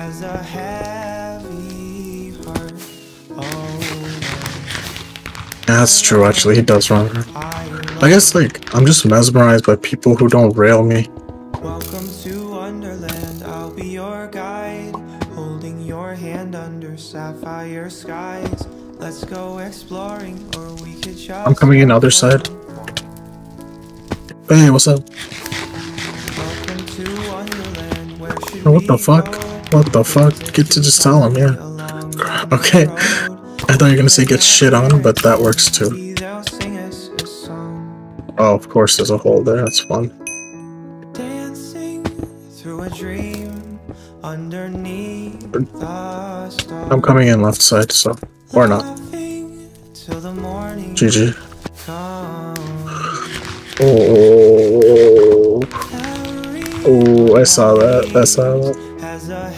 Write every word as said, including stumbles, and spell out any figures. has a heavy heart. Oh, that's true, actually, he does run. I guess, like, I'm just mesmerized by people who don't rail me. Welcome to Wonderland, I'll be your guide, holding your hand under sapphire skies. Let's go exploring, or we could shop. I'm coming in the other side. Hey, what's up? Welcome to Wonderland, where should oh, what the fuck? What the fuck? Get to just tell him, yeah. Okay. I thought you were gonna say get shit on, but that works too. Oh, of course there's a hole there, that's fun. Through a dream underneath the stars. I'm coming in left side, so or not. G G. Oh, oh, I saw that. I saw that.